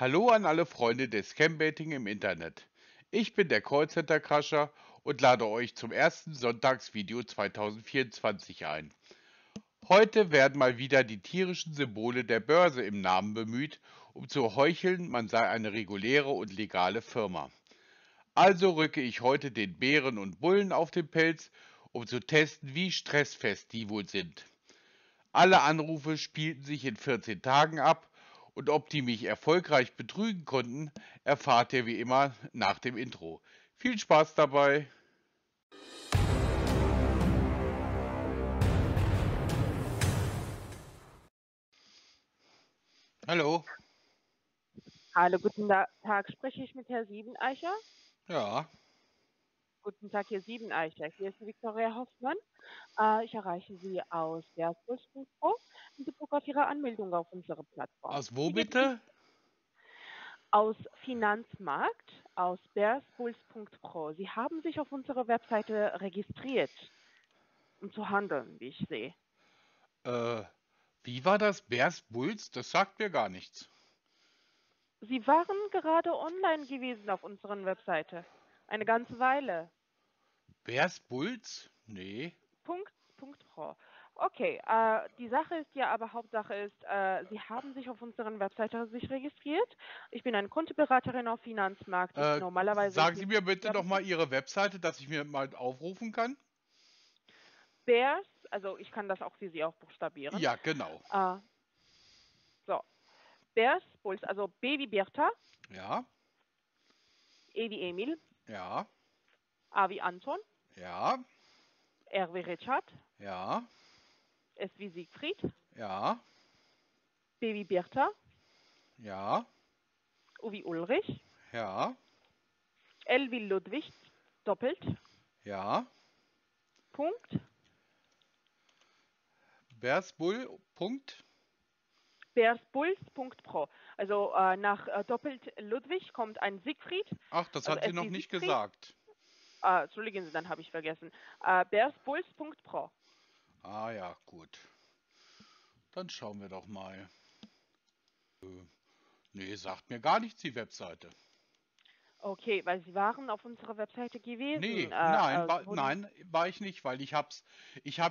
Hallo an alle Freunde des Scambaiting im Internet. Ich bin der Callcenter Crusher und lade euch zum ersten Sonntagsvideo 2024 ein. Heute werden mal wieder die tierischen Symbole der Börse im Namen bemüht, um zu heucheln, man sei eine reguläre und legale Firma. Also rücke ich heute den Bären und Bullen auf den Pelz, um zu testen, wie stressfest die wohl sind. Alle Anrufe spielten sich in 14 Tagen ab. Und ob die mich erfolgreich betrügen konnten, erfahrt ihr wie immer nach dem Intro. Viel Spaß dabei! Hallo. Hallo, guten Tag. Spreche ich mit Herrn Siebeneicher? Ja. Guten Tag, Herr Siebeneicher. Hier ist Viktoria Hoffmann. Ich erreiche Sie aus BearsBulls.pro in Bezug auf Ihre Anmeldung auf unsere Plattform. Aus wo bitte? Aus Finanzmarkt, aus BearsBulls.pro. Sie haben sich auf unserer Webseite registriert, um zu handeln, wie ich sehe. Wie war das? BearsBulls? Das sagt mir gar nichts. Sie waren gerade online gewesen auf unserer Webseite. Eine ganze Weile. BearsBulls? Nee. .pro. Okay, die Sache ist ja, aber Hauptsache ist, Sie haben sich auf unseren Webseite registriert. Ich bin eine Kundenberaterin auf Finanzmarkt. Normalerweise sagen Sie mir bitte nochmal Ihre Webseite, dass ich mir mal aufrufen kann. Bears, also ich kann das auch für Sie auch buchstabieren. Ja, genau. So. BearsBulls, also B wie Bertha. Ja. E wie Emil. Ja. A wie Anton. Ja. R wie Richard. Ja. S wie Siegfried. Ja. B wie Bertha. Ja. U wie Ulrich. Ja. L wie Ludwig. Doppelt. Ja. Punkt. BearsBulls.pro. Also nach doppelt Ludwig kommt ein Siegfried. Ach, das hat sie noch nicht gesagt. Entschuldigen Sie, dann habe ich vergessen. BearsBulls.pro. Ah ja, gut. Dann schauen wir doch mal. Nee, sagt mir gar nichts die Webseite. Okay, weil Sie waren auf unserer Webseite gewesen. Nee, nein, war ich nicht, weil ich habe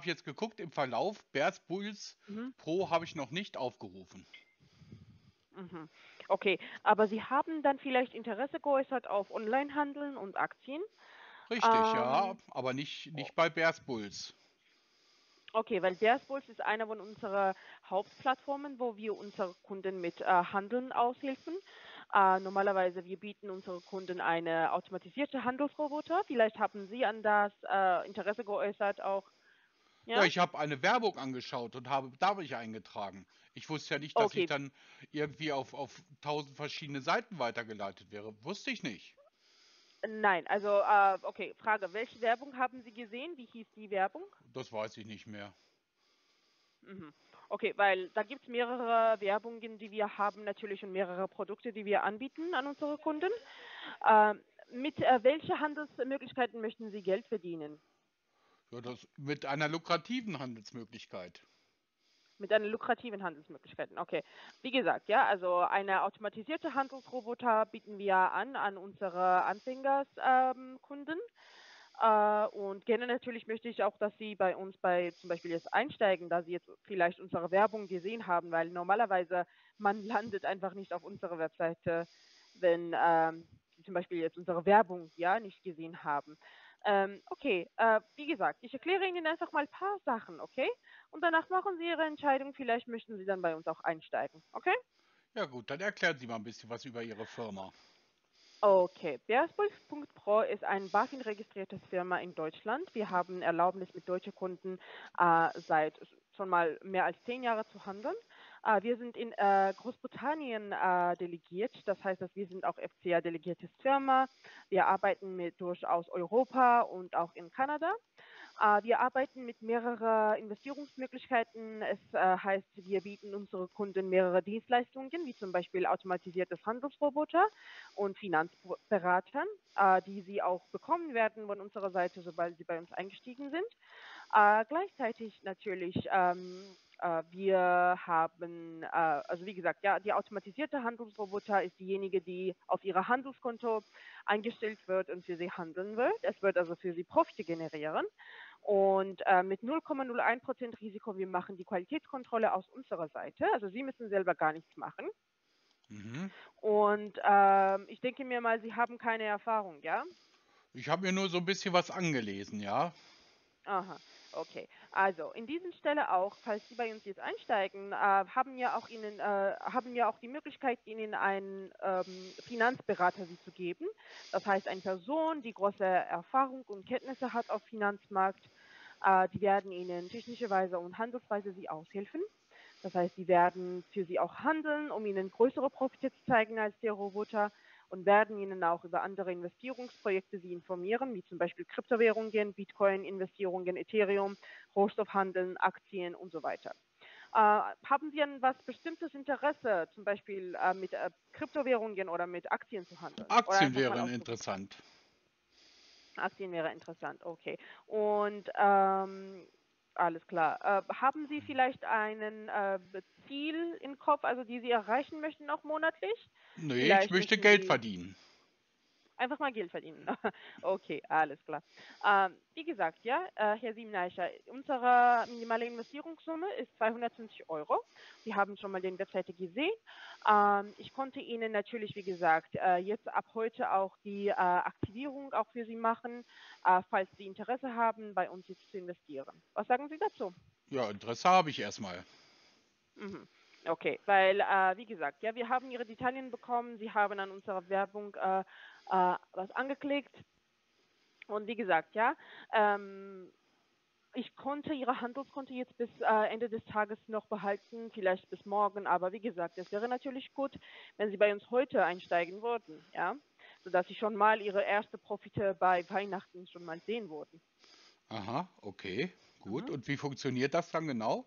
jetzt geguckt im Verlauf, BearsBulls.pro habe ich noch nicht aufgerufen. Mhm. Okay, aber Sie haben dann vielleicht Interesse geäußert auf Onlinehandeln und Aktien? Richtig, ja, aber nicht bei BearsBulls. Okay, weil BearsBulls ist eine von unserer Hauptplattformen, wo wir unsere Kunden mit Handeln aushelfen. Normalerweise, wir bieten unseren Kunden eine automatisierte Handelsroboter. Vielleicht haben Sie an das Interesse geäußert auch. Ja, ich habe eine Werbung angeschaut und habe dadurch eingetragen. Ich wusste ja nicht, dass ich dann irgendwie auf 1000 verschiedene Seiten weitergeleitet wäre. Wusste ich nicht. Nein, also, okay, Frage, welche Werbung haben Sie gesehen? Wie hieß die Werbung? Das weiß ich nicht mehr. Mhm. Okay, weil da gibt es mehrere Werbungen, die wir haben natürlich und mehrere Produkte, die wir anbieten an unsere Kunden. Mit welchen Handelsmöglichkeiten möchten Sie Geld verdienen? Ja, mit einer lukrativen Handelsmöglichkeit. Mit einer lukrativen Handelsmöglichkeit, okay. Wie gesagt, ja, also eine automatisierte Handelsroboter bieten wir an unsere Anfängerskunden. Und gerne natürlich möchte ich auch, dass Sie bei uns zum Beispiel jetzt einsteigen, da Sie jetzt vielleicht unsere Werbung gesehen haben, weil normalerweise man landet einfach nicht auf unserer Webseite, wenn Sie zum Beispiel jetzt unsere Werbung ja nicht gesehen haben. Okay, wie gesagt, ich erkläre Ihnen einfach mal ein paar Sachen, okay? Und danach machen Sie Ihre Entscheidung, vielleicht möchten Sie dann bei uns auch einsteigen, okay? Ja gut, dann erklären Sie mal ein bisschen was über Ihre Firma. Okay, BearsBulls.pro ist ein BaFin-registriertes Firma in Deutschland. Wir haben Erlaubnis mit deutschen Kunden seit schon mal mehr als 10 Jahren zu handeln. Wir sind in Großbritannien delegiert, das heißt, dass wir sind auch FCA-delegiertes Firma. Wir arbeiten durchaus Europa und auch in Kanada. Wir arbeiten mit mehreren Investierungsmöglichkeiten. Es heißt, wir bieten unseren Kunden mehrere Dienstleistungen, wie zum Beispiel automatisiertes Handelsroboter und Finanzberatern, die sie auch bekommen werden von unserer Seite, sobald sie bei uns eingestiegen sind. Gleichzeitig natürlich Wir haben, also wie gesagt, ja, die automatisierte Handelsroboter ist diejenige, die auf ihr Handelskonto eingestellt wird und für sie handeln wird. Es wird also für sie Profite generieren. Und mit 0,01% Risiko, wir machen die Qualitätskontrolle aus unserer Seite. Also Sie müssen selber gar nichts machen. Mhm. Und ich denke mir mal, Sie haben keine Erfahrung, ja? Ich habe mir nur so ein bisschen was angelesen, ja. Aha. Okay, also in diesem Stelle auch, falls Sie bei uns jetzt einsteigen, haben wir auch die Möglichkeit, Ihnen einen Finanzberater zu geben. Das heißt, eine Person, die große Erfahrung und Kenntnisse hat auf Finanzmarkt, die werden Ihnen technischerweise und handelsweise Sie aushelfen. Das heißt, die werden für Sie auch handeln, um Ihnen größere Profite zu zeigen als der Roboter und werden Ihnen auch über andere Investierungsprojekte Sie informieren, wie zum Beispiel Kryptowährungen, Bitcoin, Investierungen, Ethereum, Rohstoffhandel, Aktien und so weiter. Haben Sie ein bestimmtes Interesse, zum Beispiel mit Kryptowährungen oder mit Aktien zu handeln? Aktien wären interessant. Aktien wäre interessant, okay. Und alles klar. Haben Sie vielleicht einen Ziel im Kopf, also die Sie erreichen möchten auch monatlich? Nee, vielleicht ich möchte Geld verdienen. Einfach mal Geld verdienen. Okay, alles klar. Wie gesagt, ja, Herr Siebeneicher, unsere minimale Investierungssumme ist 250 €. Sie haben schon mal die Webseite gesehen. Ich konnte Ihnen natürlich, wie gesagt, jetzt ab heute auch die Aktivierung auch für Sie machen, falls Sie Interesse haben, bei uns jetzt zu investieren. Was sagen Sie dazu? Ja, Interesse habe ich erstmal. Mhm. Okay, weil, wie gesagt, ja, wir haben Ihre Detailien bekommen, Sie haben an unserer Werbung was angeklickt und wie gesagt, ja, ich konnte Ihre Handelskonto jetzt bis Ende des Tages noch behalten, vielleicht bis morgen, aber wie gesagt, es wäre natürlich gut, wenn Sie bei uns heute einsteigen würden, ja, sodass Sie schon mal Ihre erste Profite bei Weihnachten schon mal sehen würden. Aha, okay, gut. Mhm. Und wie funktioniert das dann genau?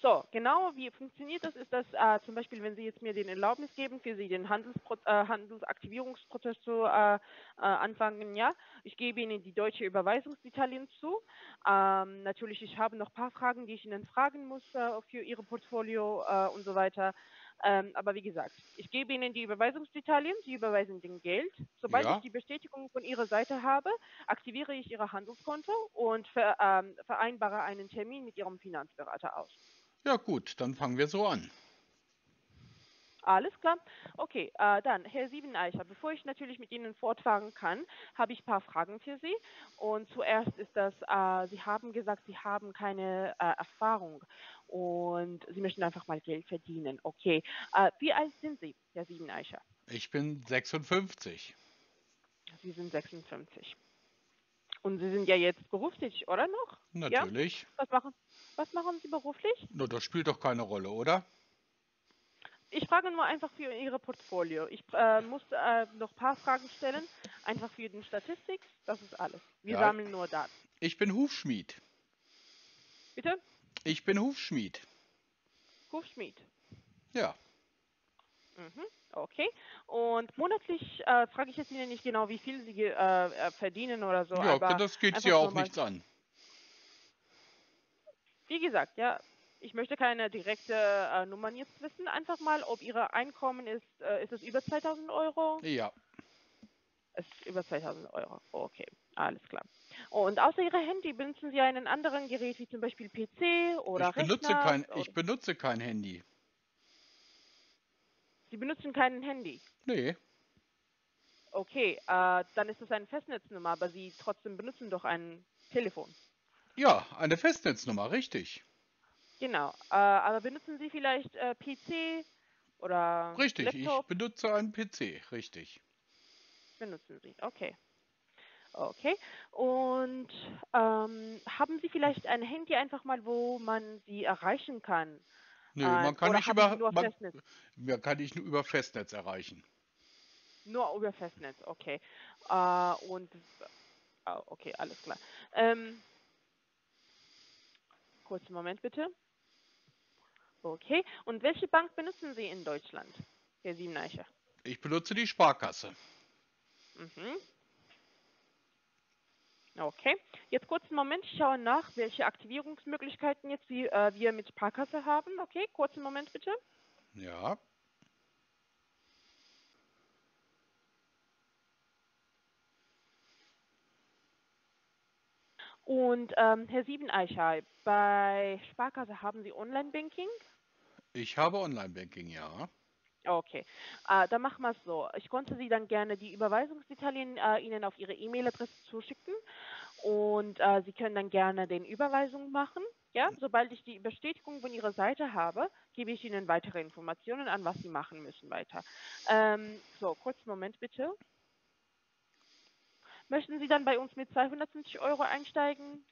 So, genau, wie funktioniert das, ist das zum Beispiel, wenn Sie jetzt mir den Erlaubnis geben, für Sie den Handelsaktivierungsprozess zu anfangen, ja, ich gebe Ihnen die deutsche Überweisungsdetailien zu. Natürlich, ich habe noch ein paar Fragen, die ich Ihnen fragen muss für Ihre Portfolio und so weiter. Aber wie gesagt, ich gebe Ihnen die Überweisungsdetailien, Sie überweisen den Geld. Sobald ich die Bestätigung von Ihrer Seite habe, aktiviere ich Ihr Handelskonto und vereinbare einen Termin mit Ihrem Finanzberater aus. Ja gut, dann fangen wir so an. Alles klar. Okay, dann, Herr Siebeneicher, bevor ich natürlich mit Ihnen fortfahren kann, habe ich ein paar Fragen für Sie. Und zuerst ist das, Sie haben gesagt, Sie haben keine Erfahrung und Sie möchten einfach mal Geld verdienen. Okay, wie alt sind Sie, Herr Siebeneicher? Ich bin 56. Sie sind 56. Und Sie sind ja jetzt berufstätig, oder noch? Natürlich. Ja? Was machen Sie beruflich? Na, das spielt doch keine Rolle, oder? Ich frage nur einfach für Ihre Portfolio. Ich muss noch ein paar Fragen stellen, einfach für die Statistik. Das ist alles. Wir sammeln nur Daten. Ich bin Hufschmied. Bitte? Ich bin Hufschmied. Hufschmied? Ja. Mhm, okay. Und monatlich frage ich jetzt Ihnen nicht genau, wie viel Sie verdienen oder so. Ja, aber das geht Sie auch nichts an. Wie gesagt, ja. Ich möchte keine direkte Nummern jetzt wissen. Einfach mal, ob Ihre Einkommen ist. Ist es über 2.000 €? Ja. Es ist über 2.000 €. Okay, alles klar. Und außer Ihrer Handy benutzen Sie einen anderen Gerät, wie zum Beispiel PC oder Rechner? Ich benutze kein Handy. Sie benutzen kein Handy? Nee. Okay, dann ist es eine Festnetznummer, aber Sie trotzdem benutzen doch ein Telefon. Ja, eine Festnetznummer, richtig. Genau, aber benutzen Sie vielleicht PC oder richtig, Laptop? Ich benutze einen PC, richtig. Benutzen Sie, okay. Okay, und haben Sie vielleicht ein Handy einfach mal, wo man Sie erreichen kann? Nö, man kann ich nur über Festnetz erreichen. Nur über Festnetz, okay. Okay, alles klar. Kurzen Moment bitte. Okay, und welche Bank benutzen Sie in Deutschland, Herr Siebeneicher? Ich benutze die Sparkasse. Mhm. Okay, jetzt kurz einen Moment, ich schaue nach, welche Aktivierungsmöglichkeiten jetzt wir mit Sparkasse haben. Okay, kurzen Moment bitte. Ja. Und Herr Siebeneicher, bei Sparkasse haben Sie Online-Banking? Ich habe Online-Banking, ja. Okay, dann machen wir es so. Ich konnte Sie dann gerne die Überweisungsdetalien Ihnen auf Ihre E-Mail-Adresse zuschicken und Sie können dann gerne den Überweisung machen. Ja? Sobald ich die Bestätigung von Ihrer Seite habe, gebe ich Ihnen weitere Informationen an, was Sie machen müssen weiter. So, kurzen Moment bitte. Möchten Sie dann bei uns mit 250 € einsteigen?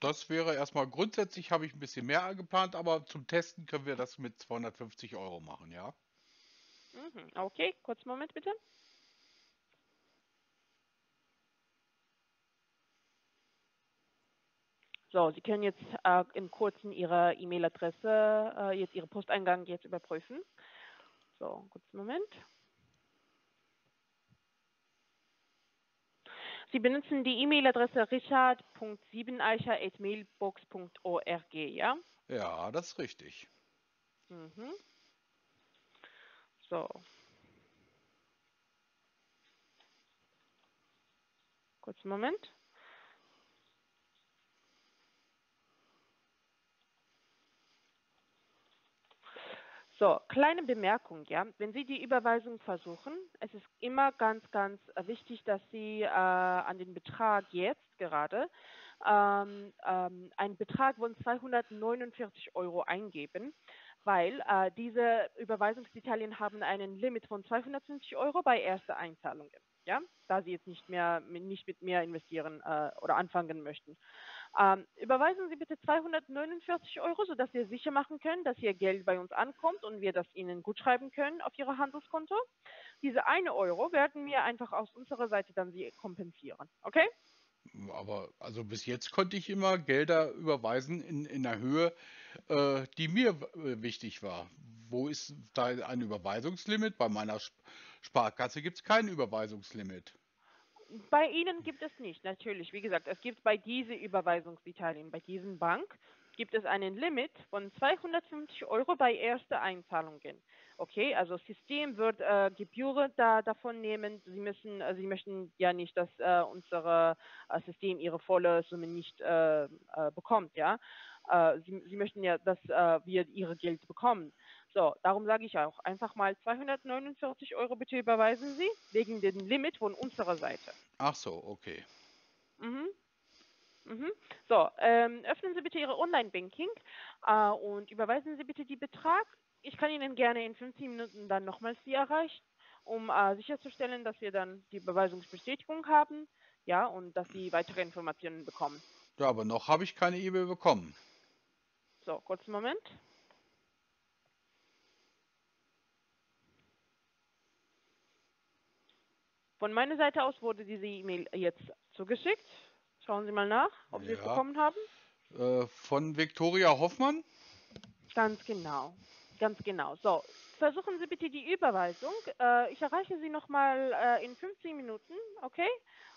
Das wäre erstmal grundsätzlich, habe ich ein bisschen mehr angeplant, aber zum Testen können wir das mit 250 € machen, ja? Okay, kurzen Moment bitte. So, Sie können jetzt im Kurzen Ihre E-Mail-Adresse, jetzt Ihren Posteingang jetzt überprüfen. So, kurzen Moment. Sie benutzen die E-Mail-Adresse richard.siebeneicher@mailbox.org, ja? Ja, das ist richtig. Mhm. So. Kurzen Moment. So, kleine Bemerkung, ja. Wenn Sie die Überweisung versuchen, es ist immer ganz, ganz wichtig, dass Sie an den Betrag jetzt gerade einen Betrag von 249 € eingeben, weil diese Überweisungsdetalien haben einen Limit von 250 € bei erster Einzahlung, ja, da Sie jetzt nicht mit mehr investieren oder anfangen möchten. Überweisen Sie bitte 249 €, sodass wir sicher machen können, dass Ihr Geld bei uns ankommt und wir das Ihnen gutschreiben können auf Ihr Handelskonto. Diese 1 € werden wir einfach aus unserer Seite dann Sie kompensieren, okay? Aber also bis jetzt konnte ich immer Gelder überweisen in einer Höhe, die mir wichtig war. Wo ist da ein Überweisungslimit? Bei meiner Sparkasse gibt es kein Überweisungslimit. Bei Ihnen gibt es nicht, natürlich. Wie gesagt, es gibt bei diesen Überweisungsdetalien, bei diesen Bank, gibt es einen Limit von 250 € bei ersten Einzahlungen. Okay, also das System wird Gebühren davon nehmen. Sie möchten ja nicht, dass unser System ihre volle Summe nicht bekommt. Ja, Sie möchten ja, dass wir ihre Geld bekommen. So, darum sage ich auch, einfach mal 249 € bitte überweisen Sie, wegen dem Limit von unserer Seite. Ach so, okay. Mhm. So, öffnen Sie bitte Ihre Online-Banking und überweisen Sie bitte den Betrag. Ich kann Ihnen gerne in 15 Minuten dann nochmals Sie erreichen, um sicherzustellen, dass wir dann die Überweisungsbestätigung haben, ja, und dass Sie weitere Informationen bekommen. Ja, aber noch habe ich keine E-Mail bekommen. So, kurzen Moment. Von meiner Seite aus wurde diese E-Mail jetzt zugeschickt. Schauen Sie mal nach, ob Sie es bekommen haben. Von Viktoria Hoffmann? Ganz genau, ganz genau. So, versuchen Sie bitte die Überweisung. Ich erreiche Sie nochmal in 15 Minuten, okay?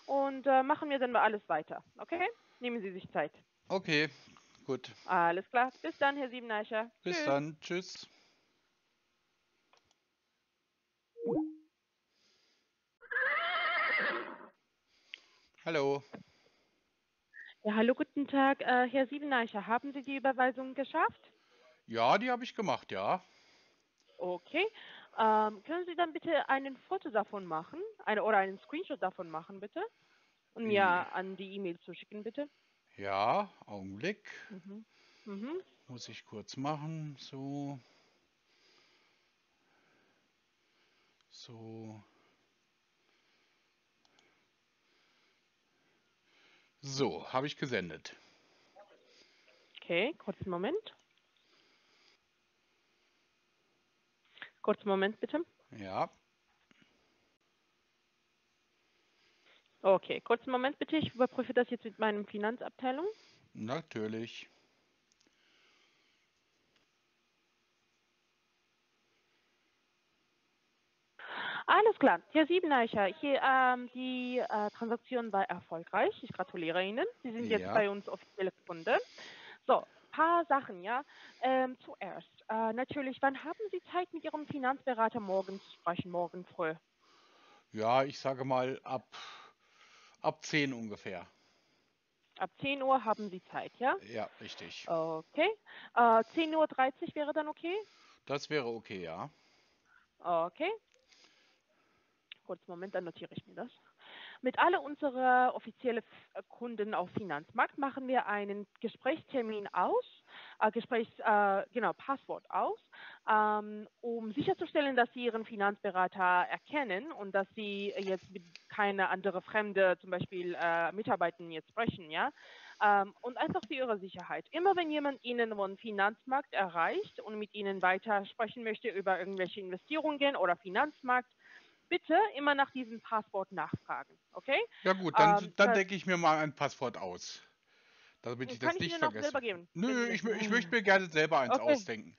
Und machen wir dann mal alles weiter, okay? Nehmen Sie sich Zeit. Okay, gut. Alles klar. Bis dann, Herr Siebeneicher. Bis dann, tschüss. Hallo. Ja, hallo, guten Tag, Herr Siebeneicher. Haben Sie die Überweisung geschafft? Ja, die habe ich gemacht, ja. Okay. Können Sie dann bitte einen Foto davon machen, oder einen Screenshot davon machen, bitte? Und mir an die E-Mail zuschicken, bitte. Ja, Augenblick. Muss ich kurz machen, so. So. So, habe ich gesendet. Okay, kurzen Moment. Kurzen Moment, bitte. Ja. Okay, kurzen Moment, bitte. Ich überprüfe das jetzt mit meinem Finanzabteilung. Natürlich. Alles klar. Herr Siebeneicher, hier, die Transaktion war erfolgreich. Ich gratuliere Ihnen. Sie sind jetzt bei uns offizielle Kunde. So, paar Sachen, ja. Zuerst, natürlich, wann haben Sie Zeit, mit Ihrem Finanzberater morgen zu sprechen, morgen früh? Ja, ich sage mal ab 10 ungefähr. Ab 10 Uhr haben Sie Zeit, ja? Ja, richtig. Okay. 10.30 Uhr wäre dann okay? Das wäre okay, ja. Okay. Kurz Moment, dann notiere ich mir das. Mit all unseren offiziellen Kunden auf Finanzmarkt machen wir einen Gesprächstermin aus, Passwort aus, um sicherzustellen, dass Sie Ihren Finanzberater erkennen und dass Sie jetzt mit keine andere Fremde, zum Beispiel Mitarbeitern jetzt sprechen, ja. Und einfach für Ihre Sicherheit. Immer wenn jemand Ihnen den Finanzmarkt erreicht und mit Ihnen weiter sprechen möchte über irgendwelche Investitionen oder Finanzmarkt, bitte immer nach diesem Passwort nachfragen, okay? Ja gut, dann denke ich mir mal ein Passwort aus, damit ich das nicht vergesse. Kann ich Ihnen selber geben? Nö, ich möchte mir gerne selber eins ausdenken.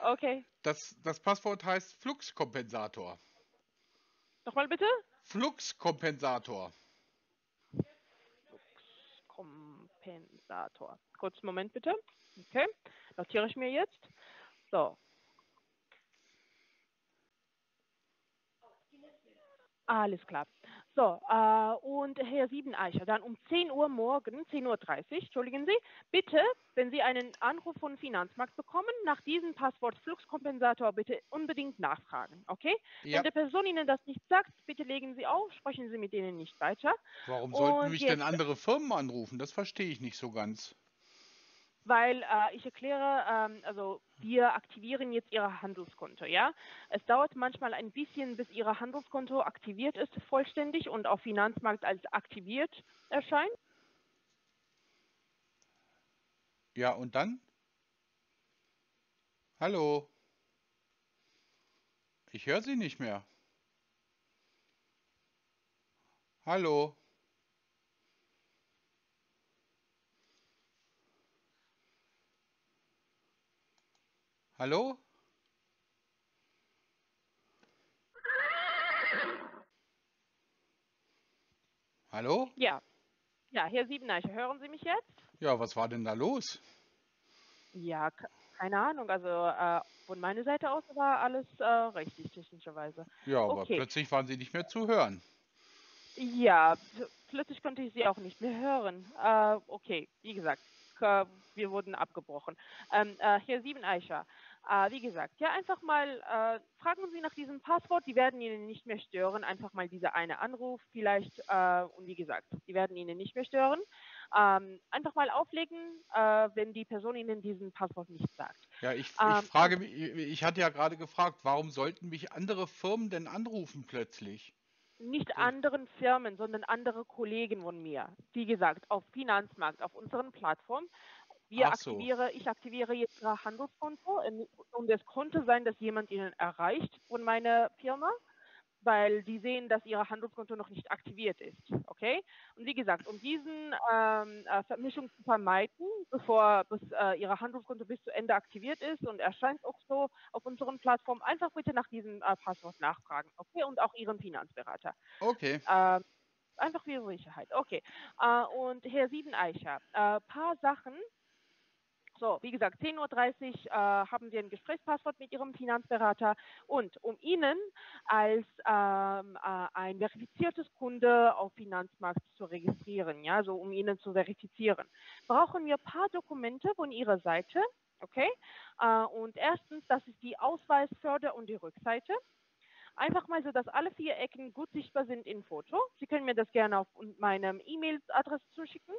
Okay. Das Passwort heißt Fluxkompensator. Nochmal bitte? Fluxkompensator. Fluxkompensator. Kurzen Moment bitte. Okay, notiere ich mir jetzt. So. Alles klar. So, und Herr Siebeneicher, dann um 10 Uhr morgen, 10.30 Uhr, entschuldigen Sie, bitte, wenn Sie einen Anruf von Finanzmarkt bekommen, nach diesem Passwort Fluxkompensator bitte unbedingt nachfragen, okay? Ja. Wenn die Person Ihnen das nicht sagt, bitte legen Sie auf, sprechen Sie mit denen nicht weiter. Warum sollten mich denn andere Firmen anrufen? Das verstehe ich nicht so ganz. Weil ich erkläre, wir aktivieren jetzt Ihre Handelskonto, ja. Es dauert manchmal ein bisschen, bis Ihr Handelskonto aktiviert ist vollständig und auf Finanzmarkt als aktiviert erscheint. Ja, und dann? Hallo? Ich höre Sie nicht mehr. Hallo? Hallo? Hallo? Ja. Ja, Herr Siebeneicher, hören Sie mich jetzt? Ja, was war denn da los? Ja, keine Ahnung. Also von meiner Seite aus war alles richtig, technischerweise. Ja, aber plötzlich waren Sie nicht mehr zu hören. Ja, plötzlich konnte ich Sie auch nicht mehr hören. Okay, wie gesagt, wir wurden abgebrochen. Herr Siebeneicher, wie gesagt, ja, einfach mal fragen Sie nach diesem Passwort, die werden Ihnen nicht mehr stören, einfach mal dieser eine Anruf vielleicht, und wie gesagt, die werden Ihnen nicht mehr stören. Einfach mal auflegen, wenn die Person Ihnen diesen Passwort nicht sagt. Ja, ich frage mich, ich hatte ja gerade gefragt, warum sollten mich andere Firmen denn anrufen plötzlich? Nicht anderen Firmen, sondern andere Kollegen von mir. Wie gesagt, auf Finanzmarkt, auf unseren Plattformen. Ich aktiviere jetzt Ihr Handelskonto und es konnte sein, dass jemand Ihnen erreicht von meiner Firma, weil die sehen, dass Ihr Handelskonto noch nicht aktiviert ist. Okay? Und wie gesagt, um diesen Vermischung zu vermeiden, bis Ihr Handelskonto bis zu Ende aktiviert ist und erscheint auch so auf unseren Plattformen, einfach bitte nach diesem Passwort nachfragen. Okay? Und auch Ihren Finanzberater. Okay. Einfach für Sicherheit. Okay. Und Herr Siebeneicher, paar Sachen. So, wie gesagt, 10.30 Uhr haben wir ein Gesprächspasswort mit Ihrem Finanzberater und um Ihnen als ein verifiziertes Kunde auf Finanzmarkt zu registrieren, ja, so um Ihnen zu verifizieren, brauchen wir ein paar Dokumente von Ihrer Seite, okay? Und erstens, das ist die Ausweis-, Vorder- und die Rückseite. Einfach mal so, dass alle 4 Ecken gut sichtbar sind im Foto. Sie können mir das gerne auf meinem E-Mail-Adresse zuschicken.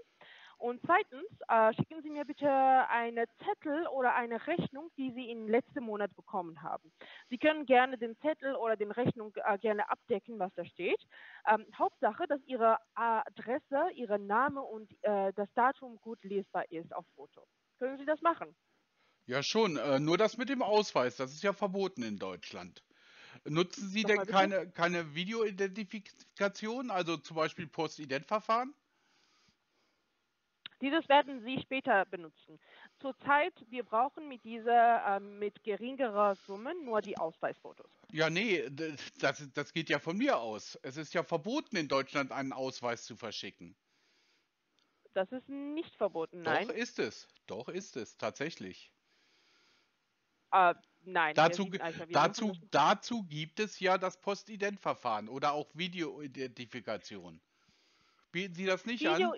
Und zweitens, schicken Sie mir bitte einen Zettel oder eine Rechnung, die Sie im letzten Monat bekommen haben. Sie können gerne den Zettel oder den Rechnung gerne abdecken, was da steht. Hauptsache, dass Ihre Adresse, Ihre Name und das Datum gut lesbar ist auf Foto. Können Sie das machen? Ja schon, nur das mit dem Ausweis, das ist ja verboten in Deutschland. Nutzen Sie denn keine Videoidentifikation, also zum Beispiel Postident-Verfahren? Dieses werden Sie später benutzen. Zurzeit, wir brauchen mit dieser, mit geringerer Summe nur die Ausweisfotos. Ja, nee, das geht ja von mir aus. Es ist ja verboten, in Deutschland einen Ausweis zu verschicken. Das ist nicht verboten, nein. Doch ist es, tatsächlich. Nein. Dazu gibt es ja das Postident-Verfahren oder auch Videoidentifikation. Bieten Sie das nicht an?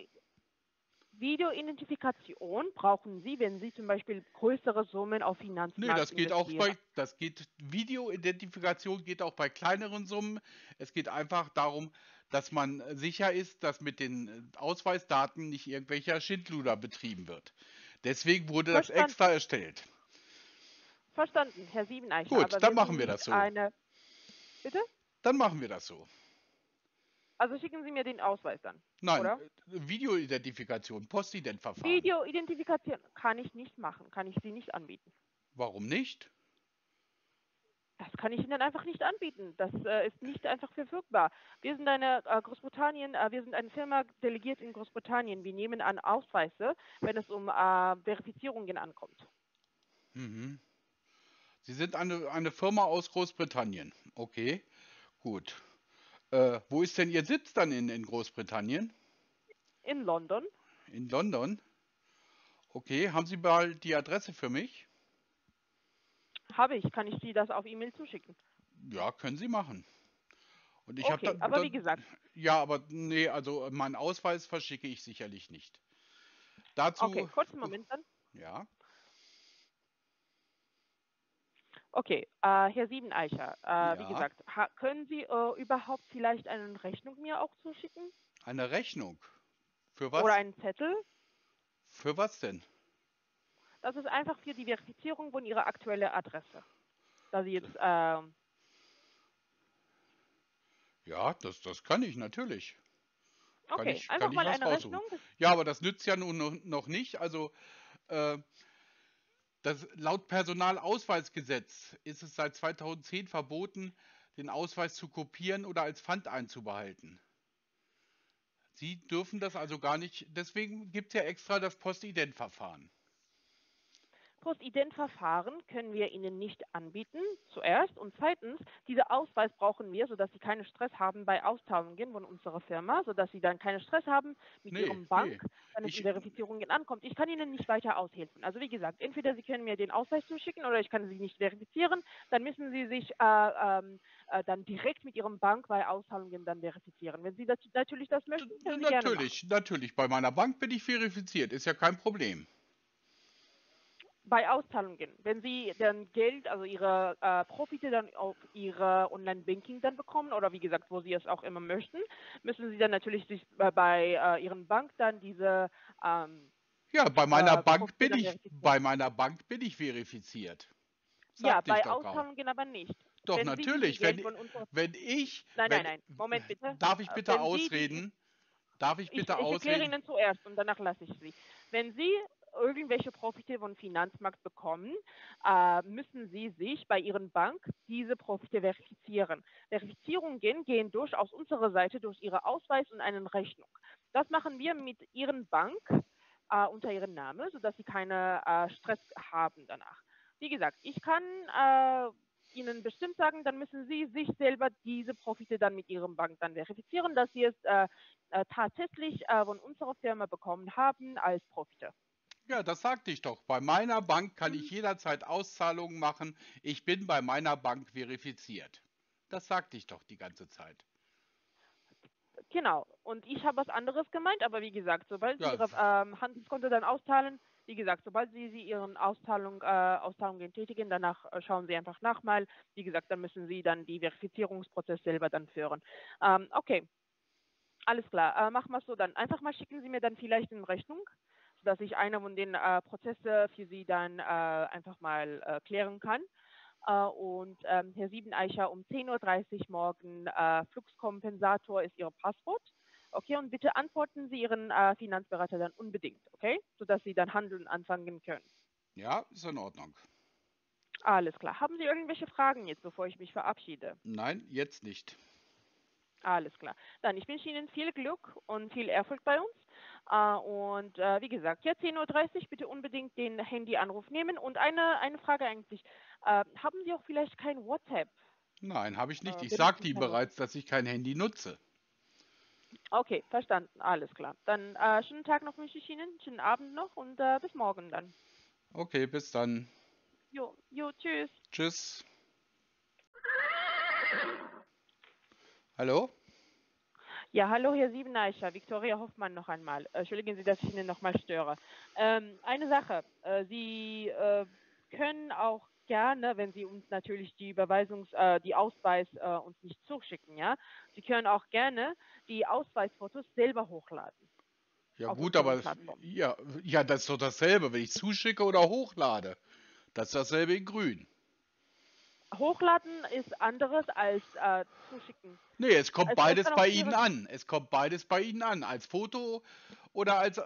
Videoidentifikation brauchen Sie, wenn Sie zum Beispiel größere Summen auf Finanzmarkt Videoidentifikation geht auch bei kleineren Summen. Es geht einfach darum, dass man sicher ist, dass mit den Ausweisdaten nicht irgendwelcher Schindluder betrieben wird. Deswegen wurde das extra erstellt. Verstanden, Herr Siebeneicher. Gut, dann machen wir das so. Bitte? Dann machen wir das so. Also schicken Sie mir den Ausweis dann, nein, oder? Videoidentifikation, Postident-Verfahren. Videoidentifikation kann ich nicht machen, kann ich Sie nicht anbieten. Warum nicht? Das kann ich Ihnen einfach nicht anbieten. Das ist nicht einfach verfügbar. Wir sind eine Firma delegiert in Großbritannien. Wir nehmen an Ausweise, wenn es um Verifizierungen ankommt. Mhm. Sie sind eine Firma aus Großbritannien. Okay, gut. Wo ist denn Ihr Sitz dann in Großbritannien? In London. In London? Okay, haben Sie mal die Adresse für mich? Habe ich. Kann ich Sie das auf E-Mail zuschicken? Ja, können Sie machen. Und ich okay, aber wie gesagt... Ja, aber nee, also meinen Ausweis verschicke ich sicherlich nicht. Dazu... Okay, kurzen Moment dann. Ja. Okay, Herr Siebeneicher, ja. Wie gesagt, können Sie überhaupt vielleicht eine Rechnung mir auch zuschicken? Eine Rechnung? Für was? Oder einen Zettel? Für was denn? Das ist einfach für die Verifizierung von Ihrer aktuellen Adresse. Da Sie jetzt, ja, das kann ich natürlich. Okay, einfach mal eine Rechnung. Ja, aber das nützt ja nun noch nicht, also... laut Personalausweisgesetz ist es seit 2010 verboten, den Ausweis zu kopieren oder als Pfand einzubehalten. Sie dürfen das also gar nicht, deswegen gibt es ja extra das Postident-Verfahren. Postident-Verfahren können wir Ihnen nicht anbieten, zuerst. Und zweitens, diesen Ausweis brauchen wir, sodass Sie keinen Stress haben bei Austauschungen von unserer Firma, sodass Sie dann keinen Stress haben mit Ihrem Bank, wenn es in Verifizierungen ankommt. Ich kann Ihnen nicht weiter aushelfen. Also wie gesagt, entweder Sie können mir den Ausweis zuschicken oder ich kann Sie nicht verifizieren. Dann müssen Sie sich dann direkt mit Ihrem Bank bei Auszahlungen dann verifizieren. Wenn Sie das, natürlich das möchten, können Sie gerne machen. Natürlich. Bei meiner Bank bin ich verifiziert. Ist ja kein Problem. Bei Auszahlungen, wenn Sie dann Geld, also Ihre Profite dann auf Ihre Online-Banking dann bekommen oder wie gesagt, wo Sie es auch immer möchten, müssen Sie dann natürlich sich bei Ihren Bank dann diese... ja, bei meiner Bank bin ich verifiziert. Ja, bei Auszahlungen aber nicht. Doch, wenn natürlich. Nein, Moment bitte. Darf ich bitte ausreden? Ich erkläre Ihnen zuerst und danach lasse ich Sie. Wenn Sie irgendwelche Profite von Finanzmarkt bekommen, müssen Sie sich bei Ihren Bank diese Profite verifizieren. Verifizierungen gehen durch aus unserer Seite durch Ihre Ausweis und eine Rechnung. Das machen wir mit Ihren Bank unter Ihren Namen, sodass Sie keine Stress haben danach. Wie gesagt, ich kann Ihnen bestimmt sagen, dann müssen Sie sich selber diese Profite dann mit Ihrem Bank dann verifizieren, dass Sie es tatsächlich von unserer Firma bekommen haben als Profite. Ja, das sagte ich doch. Bei meiner Bank kann ich jederzeit Auszahlungen machen. Ich bin bei meiner Bank verifiziert. Das sagte ich doch die ganze Zeit. Genau. Und ich habe was anderes gemeint, aber wie gesagt, sobald Sie Ihre Handelskonto dann auszahlen, wie gesagt, sobald Sie Ihren Auszahlungen tätigen, danach schauen Sie einfach nach mal. Wie gesagt, dann müssen Sie dann die Verifizierungsprozess selber dann führen. Okay. Alles klar. Machen wir es so dann. Einfach mal schicken Sie mir dann vielleicht in Rechnung, dass ich eine von den Prozesse für Sie dann einfach mal klären kann. Und Herr Siebeneicher, um 10:30 Uhr morgen, Fluxkompensator ist Ihr Passwort. Okay, und bitte antworten Sie Ihren Finanzberater dann unbedingt, okay? Sodass Sie dann handeln anfangen können. Ja, ist in Ordnung. Alles klar. Haben Sie irgendwelche Fragen jetzt, bevor ich mich verabschiede? Nein, jetzt nicht. Alles klar. Dann, ich wünsche Ihnen viel Glück und viel Erfolg bei uns. Und wie gesagt, ja, 10:30 Uhr, bitte unbedingt den Handyanruf nehmen. Und eine Frage eigentlich, haben Sie auch vielleicht kein WhatsApp? Nein, habe ich nicht. Ich sagte Ihnen bereits, dass ich kein Handy nutze. Okay, verstanden. Alles klar. Dann schönen Tag noch wünsche ich Ihnen, schönen Abend noch und bis morgen dann. Okay, bis dann. Jo, tschüss. Tschüss. Hallo? Ja, hallo, Herr Siebeneicher, Viktoria Hoffmann noch einmal. Entschuldigen Sie, dass ich Ihnen nochmal störe. Eine Sache, Sie können auch gerne, wenn Sie uns natürlich die Ausweis uns nicht zuschicken, ja, Sie können auch gerne die Ausweisfotos selber hochladen. Ja gut, aber ja, das ist doch dasselbe, wenn ich zuschicke oder hochlade. Das ist dasselbe in grün. Hochladen ist anderes als zuschicken. Nee, es kommt also beides bei Ihnen an. Es kommt beides bei Ihnen an. Als Foto oder als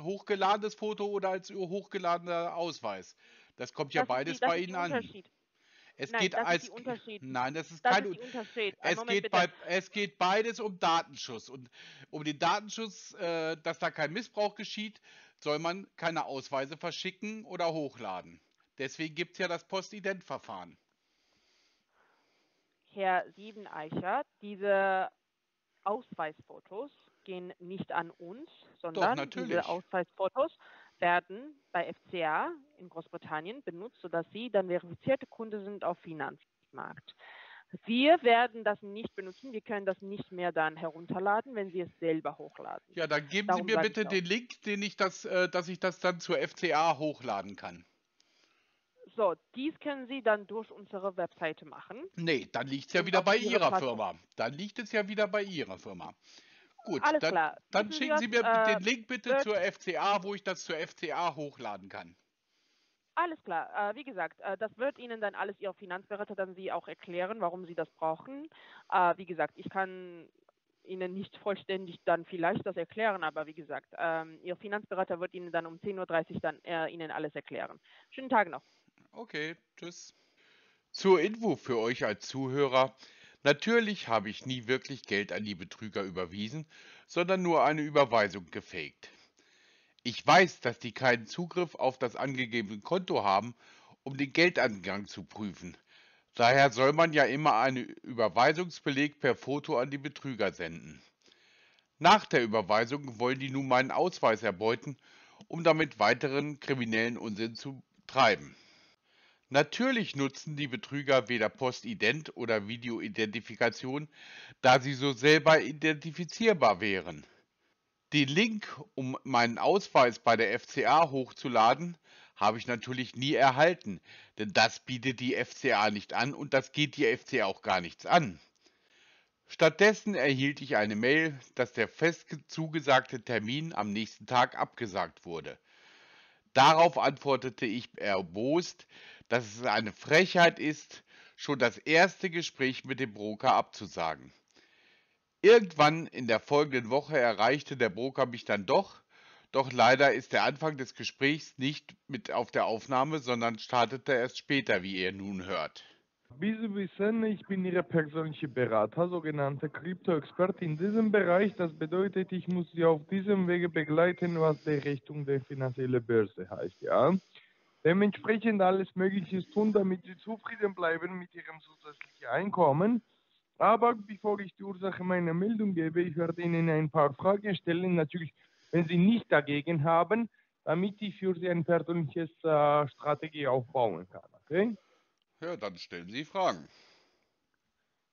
hochgeladenes Foto oder als hochgeladener Ausweis. Das kommt ja beides bei Ihnen an. Es geht beides um Datenschutz. Und um den Datenschutz, dass da kein Missbrauch geschieht, soll man keine Ausweise verschicken oder hochladen. Deswegen gibt es ja das Postident-Verfahren. Herr Siebeneicher, diese Ausweisfotos gehen nicht an uns, sondern diese Ausweisfotos werden bei FCA in Großbritannien benutzt, sodass Sie dann verifizierte Kunden sind auf Finanzmarkt. Wir werden das nicht benutzen, wir können das nicht mehr dann herunterladen, wenn Sie es selber hochladen. Ja, dann geben Sie mir bitte den Link, dass ich das dann zur FCA hochladen kann. So, dies können Sie dann durch unsere Webseite machen. Nee, dann liegt es ja wieder bei Ihrer Firma. Gut, alles klar. Dann schicken Sie mir den Link bitte zur FCA, wo ich das zur FCA hochladen kann. Alles klar. Wie gesagt, das wird Ihnen dann alles Ihr Finanzberater dann Sie auch erklären, warum Sie das brauchen. Wie gesagt, ich kann Ihnen nicht vollständig dann vielleicht das erklären, aber wie gesagt, Ihr Finanzberater wird Ihnen dann um 10:30 Uhr dann Ihnen alles erklären. Schönen Tag noch. Okay, tschüss. Zur Info für euch als Zuhörer. Natürlich habe ich nie wirklich Geld an die Betrüger überwiesen, sondern nur eine Überweisung gefaked. Ich weiß, dass die keinen Zugriff auf das angegebene Konto haben, um den Geldangang zu prüfen. Daher soll man ja immer einen Überweisungsbeleg per Foto an die Betrüger senden. Nach der Überweisung wollen die nun meinen Ausweis erbeuten, um damit weiteren kriminellen Unsinn zu treiben. Natürlich nutzen die Betrüger weder Postident oder Videoidentifikation, da sie so selber identifizierbar wären. Den Link, um meinen Ausweis bei der FCA hochzuladen, habe ich natürlich nie erhalten, denn das bietet die FCA nicht an und das geht die FCA auch gar nichts an. Stattdessen erhielt ich eine Mail, dass der fest zugesagte Termin am nächsten Tag abgesagt wurde. Darauf antwortete ich erbost, dass es eine Frechheit ist, schon das erste Gespräch mit dem Broker abzusagen. Irgendwann in der folgenden Woche erreichte der Broker mich dann doch leider ist der Anfang des Gesprächs nicht mit auf der Aufnahme, sondern startete erst später, wie ihr nun hört. Wie Sie wissen, ich bin Ihre persönliche Berater, sogenannter Krypto-Experte in diesem Bereich. Das bedeutet, ich muss Sie auf diesem Wege begleiten, was die Richtung der finanziellen Börse heißt. Ja? Dementsprechend alles Mögliche tun, damit Sie zufrieden bleiben mit Ihrem zusätzlichen Einkommen. Aber bevor ich die Ursache meiner Meldung gebe, ich werde Ihnen ein paar Fragen stellen, natürlich, wenn Sie nicht dagegen haben, damit ich für Sie eine persönliche Strategie aufbauen kann. Okay? Ja, dann stellen Sie Fragen.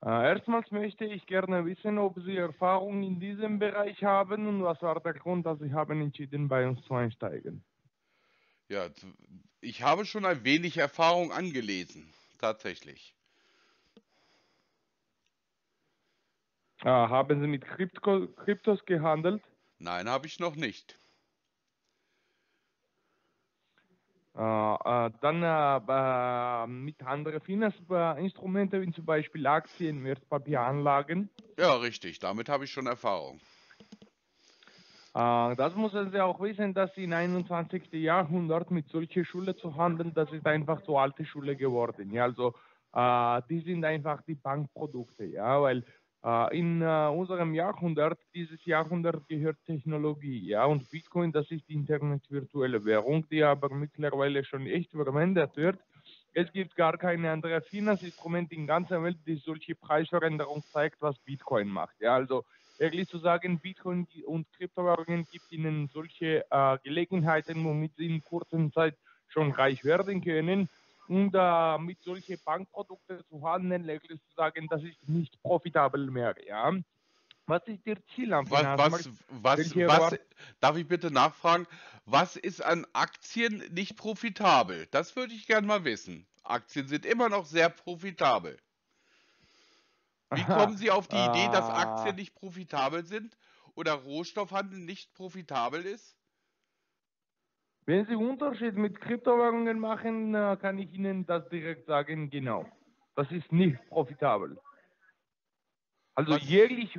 Erstmals möchte ich gerne wissen, ob Sie Erfahrung in diesem Bereich haben und was war der Grund, dass Sie haben entschieden, bei uns zu einsteigen? Ja, ich habe schon ein wenig Erfahrung angelesen, tatsächlich. Haben Sie mit Kryptos gehandelt? Nein, habe ich noch nicht. Dann mit anderen Finanzinstrumenten, wie zum Beispiel Aktien, Wertpapieranlagen. Ja, richtig, damit habe ich schon Erfahrung. Das müssen Sie auch wissen, dass Sie im 21. Jahrhundert mit solcher Schule zu handeln, das ist einfach so alte Schule geworden. Ja? Also, die sind einfach die Bankprodukte, ja, weil In unserem Jahrhundert, dieses Jahrhundert gehört Technologie, ja, und Bitcoin, das ist die Internet-virtuelle Währung, die aber mittlerweile schon echt verwendet wird. Es gibt gar kein anderes Finanzinstrument in der ganzen Welt, das solche Preisveränderung zeigt, was Bitcoin macht. Ja, also ehrlich zu sagen, Bitcoin und Kryptowährungen gibt ihnen solche Gelegenheiten, womit sie in kurzer Zeit schon reich werden können. Und mit solchen Bankprodukten zu handeln, ehrlich zu sagen, das ist nicht profitabel mehr. Ja? Was ist Ihr Ziel am Finanzmarkt? Darf ich bitte nachfragen, was ist an Aktien nicht profitabel? Das würde ich gerne mal wissen. Aktien sind immer noch sehr profitabel. Wie kommen Sie auf die Idee, dass Aktien nicht profitabel sind oder Rohstoffhandel nicht profitabel ist? Wenn Sie Unterschied mit Kryptowährungen machen, kann ich Ihnen das direkt sagen, genau. Das ist nicht profitabel. Also jährlich,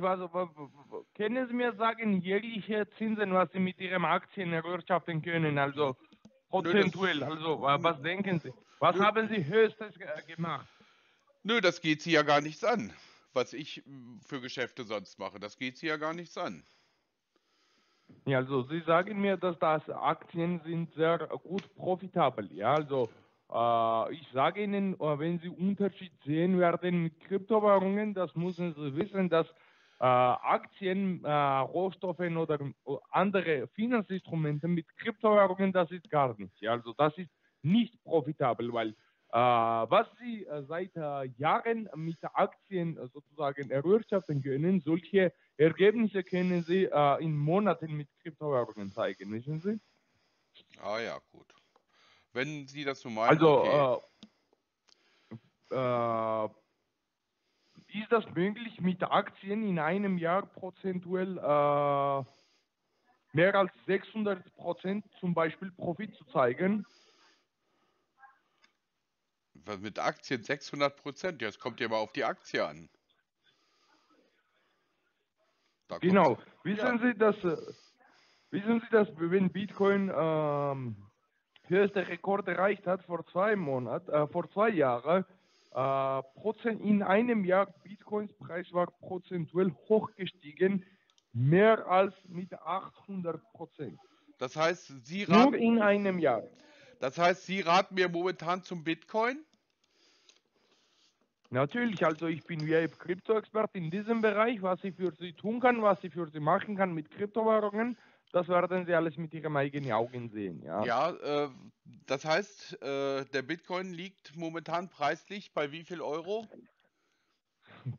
können Sie mir sagen, jährliche Zinsen, was Sie mit Ihren Aktien erwirtschaften können, also prozentuell, also was denken Sie? Was haben Sie höchstes gemacht? Nö, das geht Sie ja gar nichts an, was ich für Geschäfte sonst mache, das geht Sie ja gar nichts an. Ja, also Sie sagen mir, dass das Aktien sind sehr gut profitabel. Ja, also ich sage Ihnen, wenn Sie Unterschied sehen werden mit Kryptowährungen, das müssen Sie wissen, dass Aktien, Rohstoffe oder andere Finanzinstrumente mit Kryptowährungen, das ist gar nichts. Ja, also das ist nicht profitabel, weil was Sie seit Jahren mit Aktien sozusagen erwirtschaften können, solche Ergebnisse können Sie in Monaten mit Kryptowährungen zeigen, wissen Sie? Ah ja, gut. Wenn Sie das so meinen, also, okay. Ist das möglich, mit Aktien in einem Jahr prozentuell mehr als 600% zum Beispiel Profit zu zeigen? Was mit Aktien 600%? Ja, es kommt ja mal auf die Aktie an. Genau. Wissen Sie, dass wenn Bitcoin höchste Rekord erreicht hat vor zwei Jahren, in einem Jahr Bitcoins Preis war prozentuell hoch gestiegen, mehr als mit 800%. Das heißt, Sie raten, nur in einem Jahr. Das heißt, Sie raten mir momentan zum Bitcoin? Natürlich, also ich bin wie ein Krypto-Experte in diesem Bereich, was ich für Sie tun kann, was ich für Sie machen kann mit Kryptowährungen, das werden Sie alles mit Ihren eigenen Augen sehen. Ja, das heißt, der Bitcoin liegt momentan preislich bei wie viel Euro?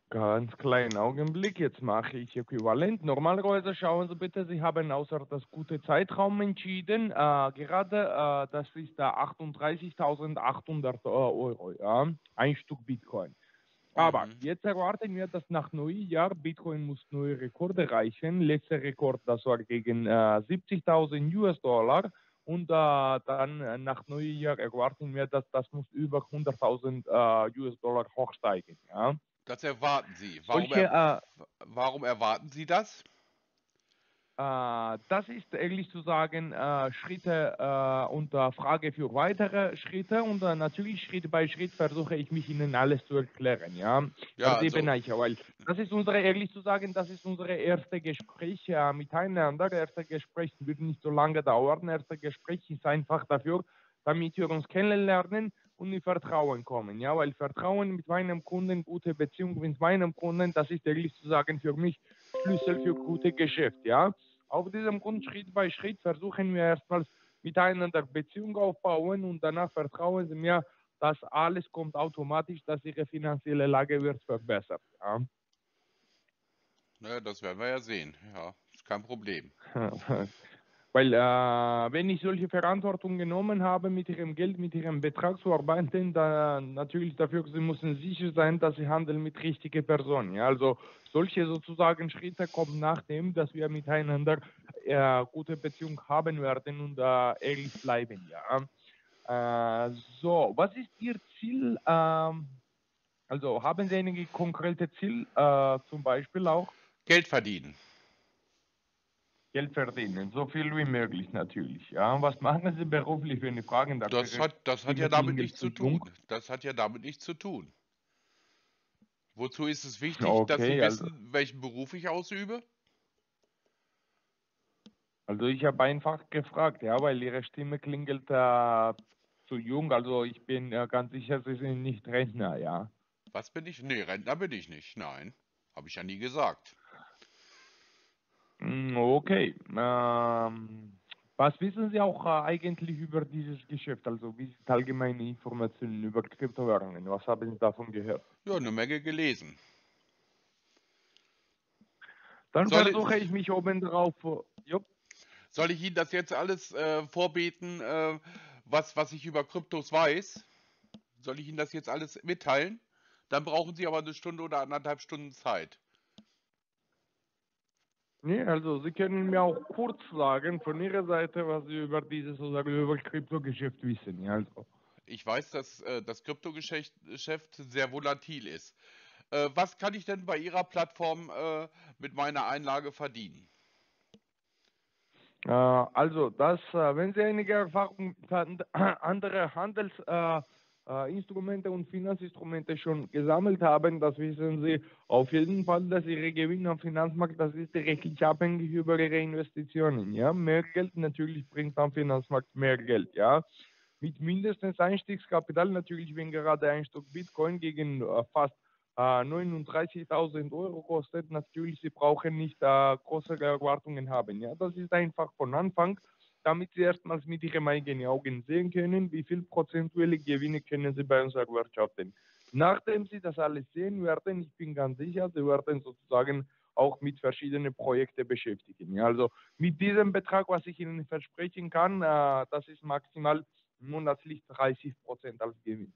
Ganz kleinen Augenblick, jetzt mache ich äquivalent. Normalerweise schauen Sie bitte, Sie haben außer das gute Zeitraum entschieden, gerade das ist 38.800 Euro, ja? Ein Stück Bitcoin. Aber jetzt erwarten wir, dass nach Neujahr Bitcoin muss neue Rekorde erreichen. Letzter Rekord, das war gegen $70.000. Und dann nach Neujahr erwarten wir, dass das muss über $100.000 hochsteigen. Ja? Das erwarten Sie. Warum erwarten Sie das? Das ist ehrlich zu sagen Schritte und Frage für weitere Schritte und natürlich Schritt bei Schritt versuche ich mich Ihnen alles zu erklären, ja. Ja, also, weil das ist unsere, ehrlich zu sagen, das ist unsere erste Gespräch miteinander. Erste Gespräch wird nicht so lange dauern. Erste Gespräch ist einfach dafür, damit wir uns kennenlernen und in Vertrauen kommen, ja, weil Vertrauen mit meinem Kunden, gute Beziehung mit meinem Kunden, das ist ehrlich zu sagen für mich Schlüssel für gute Geschäft, ja. Auf diesem Grund Schritt bei Schritt versuchen wir erstmals miteinander Beziehung aufbauen und danach vertrauen Sie mir, dass alles kommt automatisch, dass Ihre finanzielle Lage wird verbessert, ja. Naja, das werden wir ja sehen, ja, ist kein Problem. Weil wenn ich solche Verantwortung genommen habe, mit Ihrem Geld, mit Ihrem Betrag zu arbeiten, dann natürlich dafür, Sie müssen sicher sein, dass Sie handeln mit richtigen Personen. Ja? Also solche sozusagen Schritte kommen nachdem, dass wir miteinander gute Beziehung haben werden und ehrlich bleiben. Ja? So, was ist Ihr Ziel? Also haben Sie einige konkrete Ziel, zum Beispiel auch? Geld verdienen. Geld verdienen, so viel wie möglich natürlich. Ja, was machen Sie beruflich, wenn Sie fragen? Das hat ja damit nichts zu tun. Wozu ist es wichtig, okay, dass Sie wissen, welchen Beruf ich ausübe? Also ich habe einfach gefragt, ja, weil Ihre Stimme klingelt zu jung, also ich bin ganz sicher, Sie sind nicht Rentner, ja. Was bin ich? Nee, Rentner bin ich nicht, nein. Habe ich ja nie gesagt. Okay. Was wissen Sie auch eigentlich über dieses Geschäft? Also wie sind allgemeine Informationen über Kryptowährungen? Was haben Sie davon gehört? Ja, eine Menge gelesen. Dann versuche ich mich oben drauf... Soll ich Ihnen das jetzt alles vorbeten, was ich über Kryptos weiß? Soll ich Ihnen das jetzt alles mitteilen? Dann brauchen Sie aber eine Stunde oder anderthalb Stunden Zeit. Nee, also Sie können mir auch kurz sagen, von Ihrer Seite, was Sie über dieses oder über Kryptogeschäft wissen. Ja, also. Ich weiß, dass das Kryptogeschäft sehr volatil ist. Was kann ich denn bei Ihrer Plattform mit meiner Einlage verdienen? Also, wenn Sie einige Erfahrung andere Handelsinstrumente und Finanzinstrumente schon gesammelt haben, das wissen Sie auf jeden Fall, dass Ihre Gewinne am Finanzmarkt, das ist rechtlich abhängig über Ihre Investitionen. Ja? Mehr Geld natürlich bringt am Finanzmarkt mehr Geld. Ja? Mit mindestens Einstiegskapital natürlich, wenn gerade ein Stück Bitcoin gegen fast 39.000 Euro kostet, natürlich, Sie brauchen nicht große Erwartungen haben. Ja? Das ist einfach von Anfang, damit Sie erstmals mit Ihren eigenen Augen sehen können, wie viel prozentuelle Gewinne können Sie bei uns erwirtschaften. Nachdem Sie das alles sehen werden, ich bin ganz sicher, Sie werden sozusagen auch mit verschiedenen Projekten beschäftigen. Ja? Also mit diesem Betrag, was ich Ihnen versprechen kann, das ist maximal monatlich 30% als Gewinn.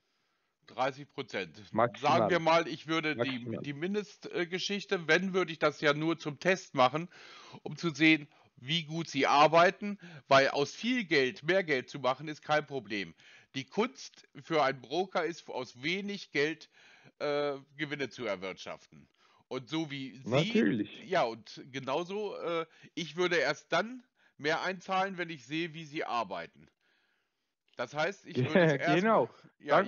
30%. Maximal. Sagen wir mal, ich würde die Mindestgeschichte, wenn, würde ich das ja nur zum Test machen, um zu sehen, wie gut sie arbeiten, weil aus viel Geld mehr Geld zu machen, ist kein Problem. Die Kunst für einen Broker ist, aus wenig Geld Gewinne zu erwirtschaften. Und so wie Sie... Natürlich. Ja, und genauso, ich würde erst dann mehr einzahlen, wenn ich sehe, wie Sie arbeiten. Das heißt, ich würde es erst... Genau. Ja,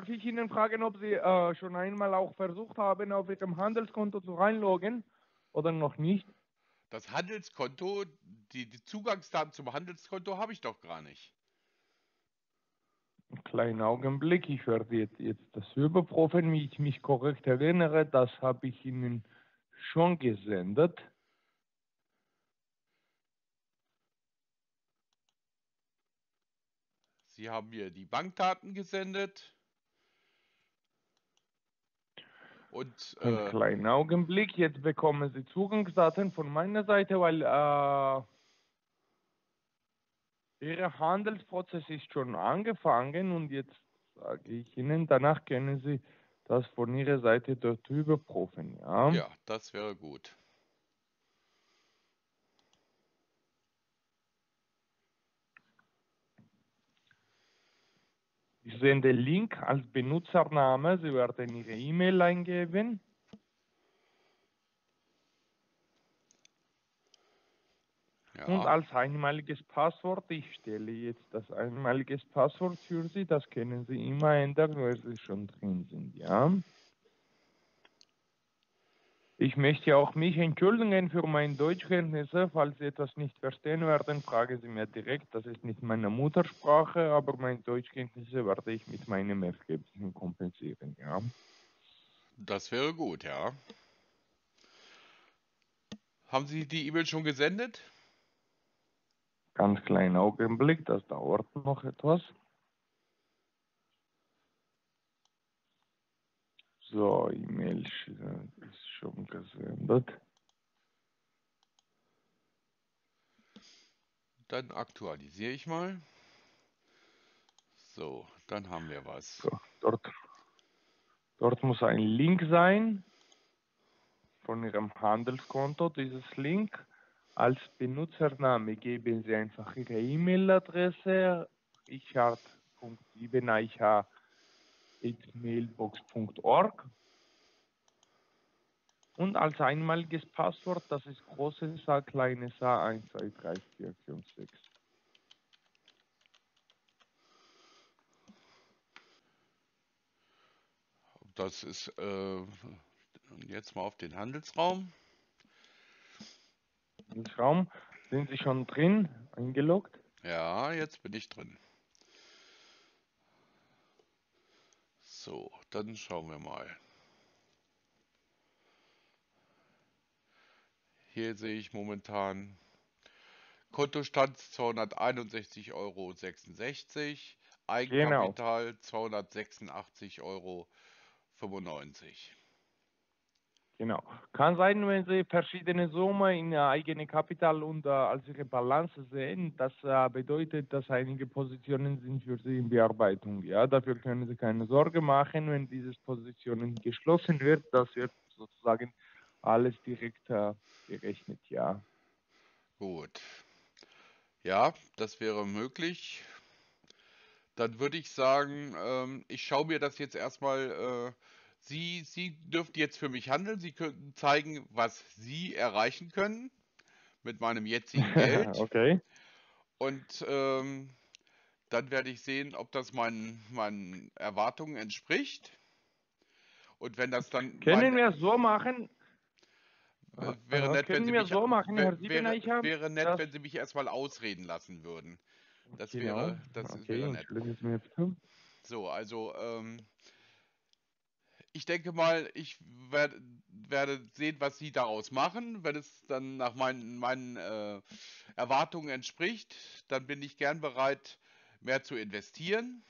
darf ich Ihnen fragen, ob Sie schon einmal auch versucht haben, auf Ihrem Handelskonto zu reinloggen oder noch nicht? Das Handelskonto, die Zugangsdaten zum Handelskonto habe ich doch gar nicht. Einen kleinen Augenblick, ich werde jetzt das überprüfen, wie ich mich korrekt erinnere. Das habe ich Ihnen schon gesendet. Sie haben mir die Bankdaten gesendet. Und, einen kleinen Augenblick, jetzt bekommen Sie Zugangsdaten von meiner Seite, weil Ihr Handelsprozess ist schon angefangen und jetzt sage ich Ihnen, danach können Sie das von Ihrer Seite dort überprüfen. Ja, ja, das wäre gut. Ich sende den Link als Benutzername. Sie werden Ihre E-Mail eingeben. Ja. Und als einmaliges Passwort, ich stelle jetzt das einmalige Passwort für Sie. Das können Sie immer ändern, weil Sie schon drin sind. Ja. Ich möchte auch mich entschuldigen für meine Deutschkenntnisse. Falls Sie etwas nicht verstehen werden, fragen Sie mir direkt. Das ist nicht meine Muttersprache, aber meine Deutschkenntnisse werde ich mit meinem Ergebnis kompensieren. Ja. Das wäre gut, ja. Haben Sie die E-Mail schon gesendet? Ganz kleinen Augenblick, das dauert noch etwas. So, E-Mail ist schon gesendet. Dann aktualisiere ich mal. So, dann haben wir was. So, dort muss ein Link sein von Ihrem Handelskonto, dieses Link. Als Benutzername geben Sie einfach Ihre E-Mail-Adresse, richard.siebeneicher@mailbox.org und als einmaliges Passwort, das ist großes A, kleines A, 1, 2, 3, 4, 5, 6. Das ist jetzt mal auf den Handelsraum. Handelsraum, sind Sie schon drin, eingeloggt? Ja, jetzt bin ich drin. So, dann schauen wir mal. Hier sehe ich momentan Kontostand 261,66 Euro, Eigenkapital 286,95 Euro. Genau. Kann sein, wenn Sie verschiedene Summen in eigene Kapital und als Ihre Balance sehen, das bedeutet, dass einige Positionen sind für Sie in Bearbeitung. Ja, dafür können Sie keine Sorge machen, wenn diese Positionen geschlossen wird, das wird sozusagen alles direkt gerechnet, ja. Gut. Ja, das wäre möglich. Dann würde ich sagen, ich schaue mir das jetzt erstmal Sie dürfen jetzt für mich handeln. Sie könnten zeigen, was Sie erreichen können mit meinem jetzigen Geld. Okay. Und dann werde ich sehen, ob das meinen Erwartungen entspricht. Und wenn das dann... Können wir es so machen? Wäre nett, wenn Sie mich, so machen, Herr Siebeneicher, wäre nett, wenn Sie mich erstmal ausreden lassen würden. Das genau. Wäre, das okay, wäre nett. So, also... ich denke mal, ich werde sehen, was Sie daraus machen. Wenn es dann nach meinen Erwartungen entspricht, dann bin ich gern bereit, mehr zu investieren.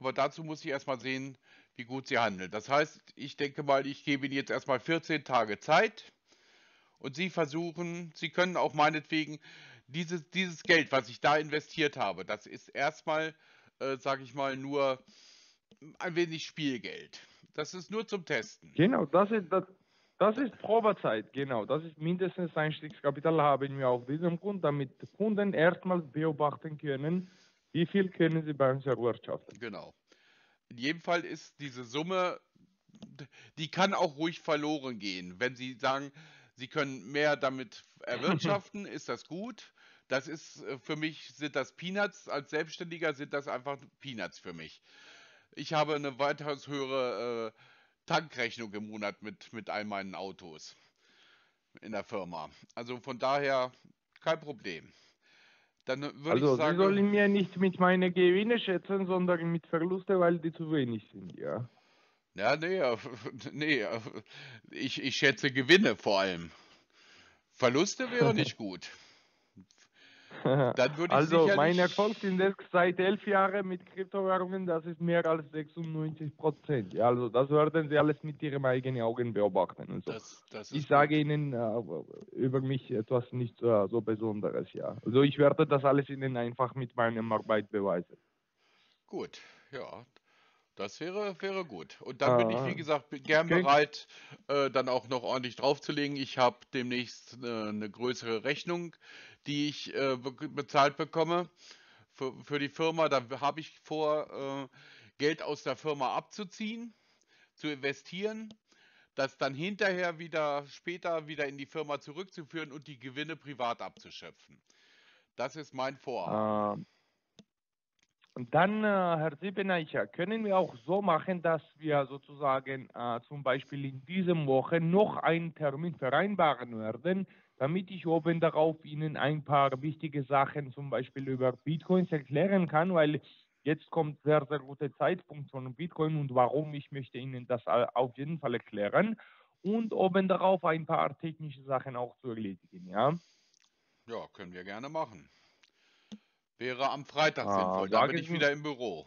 Aber dazu muss ich erstmal sehen, wie gut Sie handeln. Das heißt, ich denke mal, ich gebe Ihnen jetzt erstmal 14 Tage Zeit und Sie versuchen, Sie können auch meinetwegen dieses Geld, was ich da investiert habe, das ist erstmal, sage ich mal, nur ein wenig Spielgeld. Das ist nur zum Testen. Genau, das ist Probezeit, genau. Das ist mindestens Einstiegskapital, haben wir auf diesem Grund, damit Kunden erstmal beobachten können, wie viel können sie bei uns erwirtschaften. Genau. In jedem Fall ist diese Summe, die kann auch ruhig verloren gehen. Wenn Sie sagen, Sie können mehr damit erwirtschaften, ist das gut. Das ist für mich, sind das Peanuts, als Selbstständiger sind das einfach Peanuts für mich. Ich habe eine weitaus höhere Tankrechnung im Monat mit all meinen Autos in der Firma. Also von daher kein Problem. Dann würde ich sagen, Sie sollen mir nicht mit meinen Gewinnen schätzen, sondern mit Verlusten, weil die zu wenig sind, ja. Ja, nee, ich schätze Gewinne vor allem. Verluste wäre nicht gut. Dann würde ich mein Erfolg sind seit 11 Jahren mit Kryptowährungen, das ist mehr als 96%. Ja, also das werden Sie alles mit Ihren eigenen Augen beobachten. Und so. Ich sage Ihnen über mich etwas nicht so Besonderes. Ja. Also ich werde das alles Ihnen einfach mit meinem Arbeit beweisen. Gut, ja, das wäre gut. Und dann bin ich, wie gesagt, gern bereit, dann auch noch ordentlich draufzulegen. Ich habe demnächst eine größere Rechnung, die ich bezahlt bekomme für die Firma. Da habe ich vor, Geld aus der Firma abzuziehen, zu investieren, das dann hinterher später wieder in die Firma zurückzuführen und die Gewinne privat abzuschöpfen. Das ist mein Vorhaben. Und dann, Herr Siebeneicher, können wir auch so machen, dass wir sozusagen zum Beispiel in dieser Woche noch einen Termin vereinbaren werden, damit ich oben darauf Ihnen ein paar wichtige Sachen zum Beispiel über Bitcoins erklären kann, weil jetzt kommt sehr, sehr guter Zeitpunkt von Bitcoin und warum ich möchte Ihnen das auf jeden Fall erklären und oben darauf ein paar technische Sachen auch zu erledigen, ja? Ja, können wir gerne machen. Wäre am Freitag sinnvoll, da bin ich wieder im Büro.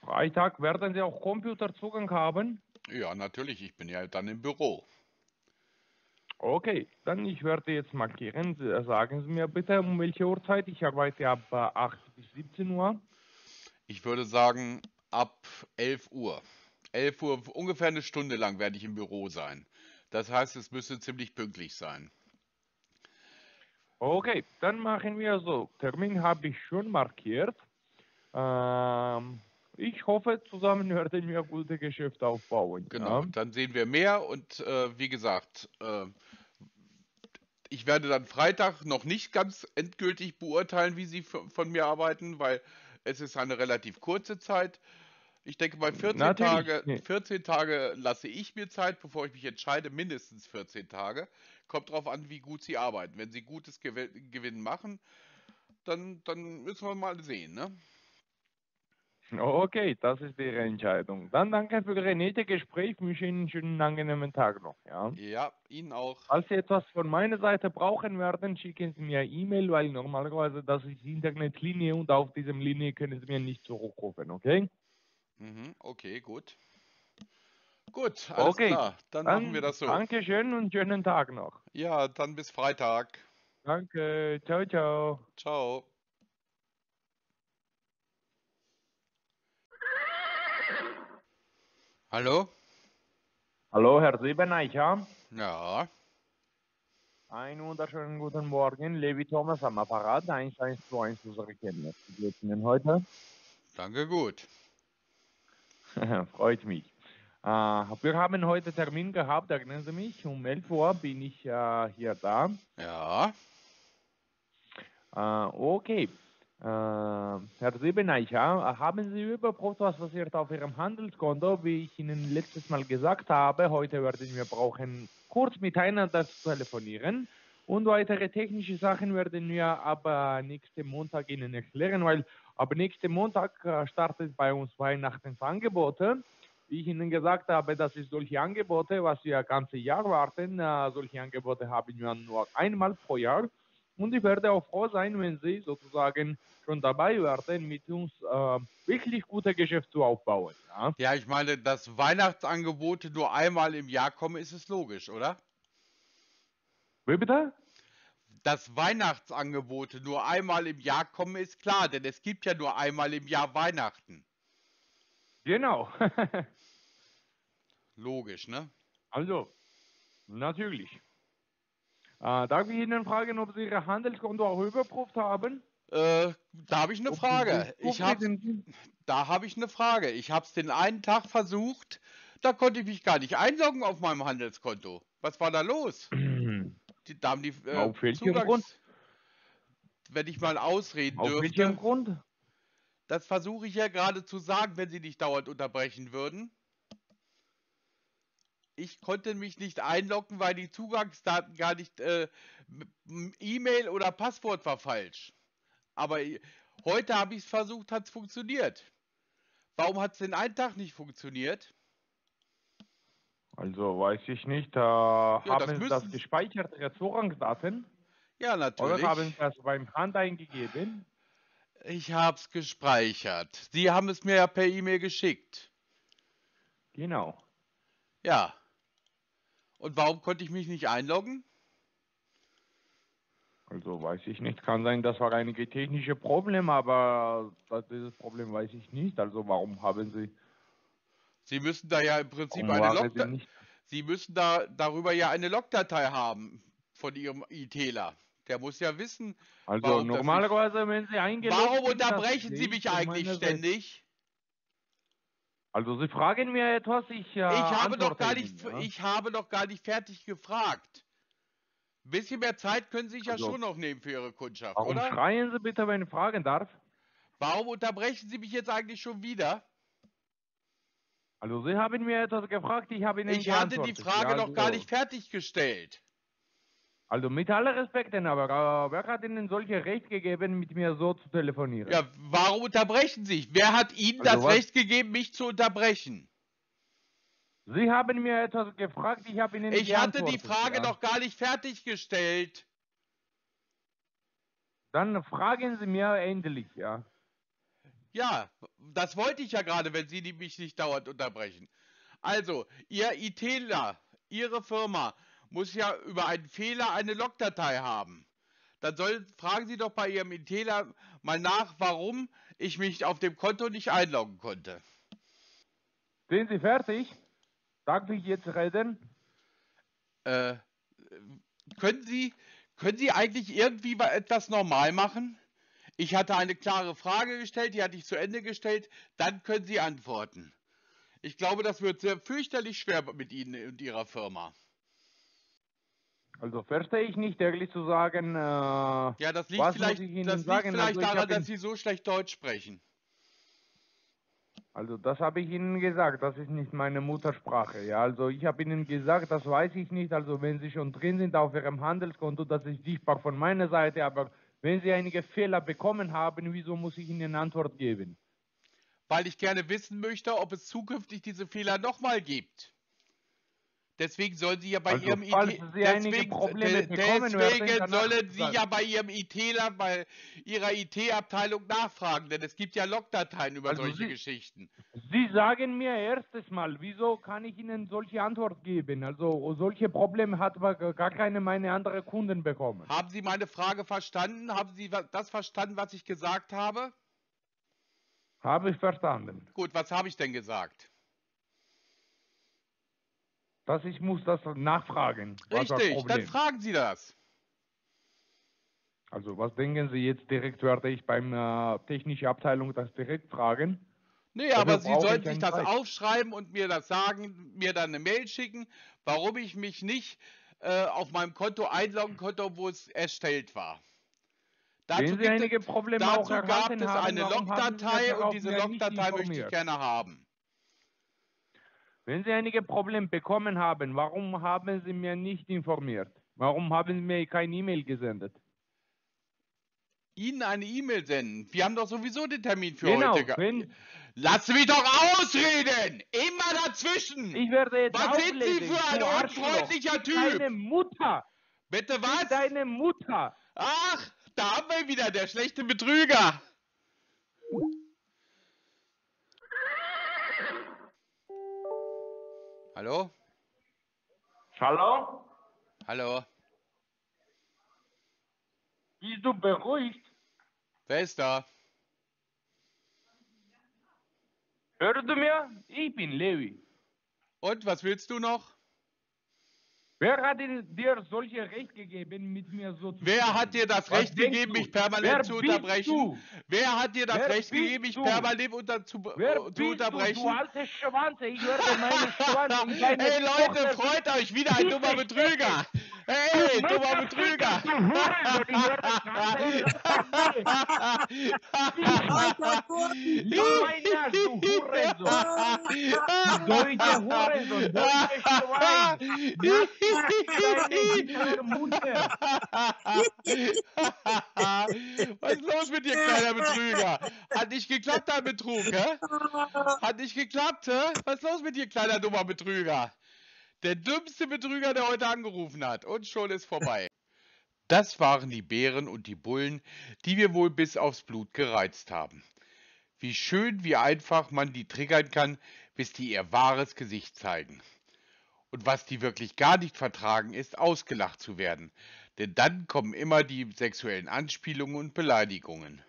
Freitag werden Sie auch Computerzugang haben? Ja, natürlich, ich bin ja dann im Büro. Okay, dann ich werde jetzt markieren, sagen Sie mir bitte, um welche Uhrzeit? Ich arbeite ab 8 bis 17 Uhr. Ich würde sagen, ab 11 Uhr. 11 Uhr, ungefähr eine Stunde lang werde ich im Büro sein. Das heißt, es müsste ziemlich pünktlich sein. Okay, dann machen wir so. Termin habe ich schon markiert. Ich hoffe, zusammen werden wir gute Geschäfte aufbauen. Genau, ja. Dann sehen wir mehr und wie gesagt, ich werde dann Freitag noch nicht ganz endgültig beurteilen, wie Sie von mir arbeiten, weil es ist eine relativ kurze Zeit. Ich denke, bei 14 Tage lasse ich mir Zeit, bevor ich mich entscheide, mindestens 14 Tage. Kommt darauf an, wie gut sie arbeiten. Wenn sie gutes Gewinn machen, dann müssen wir mal sehen, ne? Okay, das ist Ihre Entscheidung. Dann danke für das nette Gespräch. Ich wünsche Ihnen einen schönen, angenehmen Tag noch. Ja, ja, Ihnen auch. Falls Sie etwas von meiner Seite brauchen werden, schicken Sie mir eine E-Mail, weil normalerweise das ist die Internetlinie und auf dieser Linie können Sie mir nicht zurückrufen, okay? Mhm, okay, gut. Gut, alles klar. Dann machen wir das so. Dankeschön und schönen Tag noch. Ja, dann bis Freitag. Danke, ciao, ciao. Ciao. Hallo? Hallo, Herr Siebeneicher. Ja. Einen wunderschönen guten Morgen. Levi Thomas am Apparat, 1121 unserer Kenntnis. Wie geht's Ihnen heute? Danke, gut. Freut mich. Wir haben heute Termin gehabt, erinnern Sie mich, um 11 Uhr bin ich hier da. Ja. Okay. Herr Siebeneicher, haben Sie überprüft, was passiert auf Ihrem Handelskonto? Wie ich Ihnen letztes Mal gesagt habe, heute werden wir brauchen, kurz miteinander zu telefonieren und weitere technische Sachen werden wir ab nächsten Montag Ihnen erklären, weil ab nächsten Montag startet bei uns Weihnachtsangebote. Wie ich Ihnen gesagt habe, das ist solche Angebote, was wir das ganze Jahr warten. Solche Angebote haben wir nur einmal pro Jahr. Und ich werde auch froh sein, wenn Sie sozusagen schon dabei werden, mit uns wirklich gute Geschäfte zu aufbauen. Ja? Ja, ich meine, dass Weihnachtsangebote nur einmal im Jahr kommen, ist es logisch, oder? Wie bitte? Dass Weihnachtsangebote nur einmal im Jahr kommen, ist klar, denn es gibt ja nur einmal im Jahr Weihnachten. Genau. Logisch, ne? Also, natürlich. Darf ich Ihnen fragen, ob Sie Ihre Handelskonto auch überprüft haben? Da habe ich eine Frage. Ich habe es den einen Tag versucht, da konnte ich mich gar nicht einloggen auf meinem Handelskonto. Was war da los? Da haben die wenn ich mal ausreden dürfte. Auf welchem Grund? Das versuche ich ja gerade zu sagen, wenn Sie nicht dauernd unterbrechen würden. Ich konnte mich nicht einloggen, weil die Zugangsdaten gar nicht, E-Mail oder Passwort war falsch. Aber heute habe ich es versucht, hat es funktioniert. Warum hat es den einen Tag nicht funktioniert? Also weiß ich nicht. Haben Sie das gespeichert, Ihre Zugangsdaten? Ja, natürlich. Oder haben Sie das beim Hand eingegeben? Ich habe es gespeichert. Sie haben es mir ja per E-Mail geschickt. Genau. Ja. Und warum konnte ich mich nicht einloggen? Also weiß ich nicht. Kann sein, das war einige technische Probleme, aber dieses Problem weiß ich nicht. Also warum haben Sie... Sie müssen da ja im Prinzip eine Logdatei... Sie müssen da darüber ja eine Logdatei haben von Ihrem ITler. Der muss ja wissen... Also normalerweise, wenn Sie eingeloggt sind... Warum unterbrechen Sie mich eigentlich ständig? Also Sie fragen mir etwas, ich habe noch gar nicht fertig gefragt. Ein bisschen mehr Zeit können Sie sich ja schon noch nehmen für Ihre Kundschaft, warum oder? Schreien Sie bitte, wenn ich fragen darf. Warum unterbrechen Sie mich jetzt eigentlich schon wieder? Also Sie haben mir etwas gefragt, ich habe Ihnen nicht geantwortet. Ich hatte die Frage noch gar nicht fertiggestellt. Also mit aller Respekt, aber wer hat Ihnen solche Recht gegeben, mit mir so zu telefonieren? Ja, warum unterbrechen Sie sich? Wer hat Ihnen das Recht gegeben, mich zu unterbrechen? Sie haben mir etwas gefragt, ich habe Ihnen nicht geantwortet. Ich hatte die Frage noch gar nicht fertiggestellt. Dann fragen Sie mir endlich, ja. Ja, das wollte ich ja gerade, wenn Sie mich nicht dauernd unterbrechen. Also, Ihr ITler, Ihre Firma... muss ja über einen Fehler eine Logdatei haben. Dann fragen Sie doch bei Ihrem ITler mal nach, warum ich mich auf dem Konto nicht einloggen konnte. Sind Sie fertig? Darf ich jetzt reden? Können Sie eigentlich irgendwie etwas normal machen? Ich hatte eine klare Frage gestellt, die hatte ich zu Ende gestellt, dann können Sie antworten. Ich glaube, das wird sehr fürchterlich schwer mit Ihnen und Ihrer Firma. Also verstehe ich nicht, ehrlich zu sagen, ja, das liegt vielleicht daran, dass Sie so schlecht Deutsch sprechen. Also das habe ich Ihnen gesagt, das ist nicht meine Muttersprache. Ja, also ich habe Ihnen gesagt, das weiß ich nicht. Also wenn Sie schon drin sind auf Ihrem Handelskonto, das ist sichtbar von meiner Seite. Aber wenn Sie einige Fehler bekommen haben, wieso muss ich Ihnen eine Antwort geben? Weil ich gerne wissen möchte, ob es zukünftig diese Fehler nochmal gibt. Deswegen sollen Sie ja bei Ihrem ITler bei Ihrer IT-Abteilung nachfragen, denn es gibt ja Logdateien über solche Geschichten. Sie sagen mir erstes Mal, wieso kann ich Ihnen solche Antwort geben? Also solche Probleme hat gar keine meiner anderen Kunden bekommen. Haben Sie meine Frage verstanden? Haben Sie das verstanden, was ich gesagt habe? Habe ich verstanden. Gut, was habe ich denn gesagt? Dass ich muss das nachfragen. Richtig, dann fragen Sie das. Also was denken Sie jetzt direkt, werde ich beim technischen Abteilung das direkt fragen? Nee, aber Sie sollten sich das aufschreiben und mir das sagen, mir dann eine Mail schicken, warum ich mich nicht auf meinem Konto einloggen konnte, wo es erstellt war. Dazu gab es eine Logdatei und diese Logdatei möchte ich gerne haben. Wenn Sie einige Probleme bekommen haben, warum haben Sie mir nicht informiert? Warum haben Sie mir keine E-Mail gesendet? Ihnen eine E-Mail senden? Wir haben doch sowieso den Termin für heute gehabt. Lass mich doch ausreden! Immer dazwischen! Ich werde jetzt auflegen. Was sind Sie für ein unfreundlicher Typ? Deine Mutter! Bitte was? Deine Mutter! Ach, da haben wir wieder, der schlechte Betrüger! Hallo? Hallo? Hallo? Bist du beruhigt? Wer ist da? Hörst du mir? Ich bin Levi. Und, was willst du noch? Wer hat dir solche Recht gegeben, mit mir so zu Wer hat dir das Recht gegeben, mich permanent zu unterbrechen? Wer hat dir das Recht gegeben, mich permanent zu unterbrechen? Du alte Schwanze, ich höre meine Schwanze. Hey Leute, freut euch, wieder ein dummer Betrüger. Hey, dummer Betrüger. Du Was ist los mit dir, kleiner Betrüger? Hat nicht geklappt, dein Betrug, hä? Hat nicht geklappt, hä? Was ist los mit dir, kleiner, dummer Betrüger? Der dümmste Betrüger, der heute angerufen hat. Und schon ist vorbei. Das waren die Bären und die Bullen, die wir wohl bis aufs Blut gereizt haben. Wie schön, wie einfach man die triggern kann, bis die ihr wahres Gesicht zeigen. Und was die wirklich gar nicht vertragen, ist, ausgelacht zu werden. Denn dann kommen immer die sexuellen Anspielungen und Beleidigungen.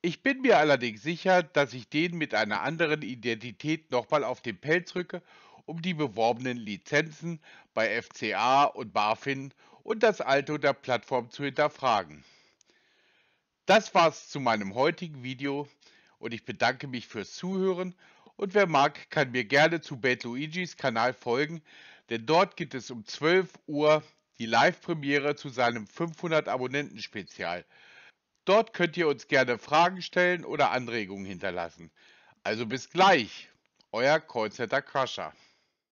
Ich bin mir allerdings sicher, dass ich denen mit einer anderen Identität nochmal auf den Pelz rücke, um die beworbenen Lizenzen bei FCA und BaFin und das Alter der Plattform zu hinterfragen. Das war's zu meinem heutigen Video und ich bedanke mich fürs Zuhören. Und wer mag, kann mir gerne zu Bad Luigis Kanal folgen, denn dort gibt es um 12 Uhr die Live-Premiere zu seinem 500-Abonnenten-Spezial. Dort könnt ihr uns gerne Fragen stellen oder Anregungen hinterlassen. Also bis gleich, euer Callcenter Crusher.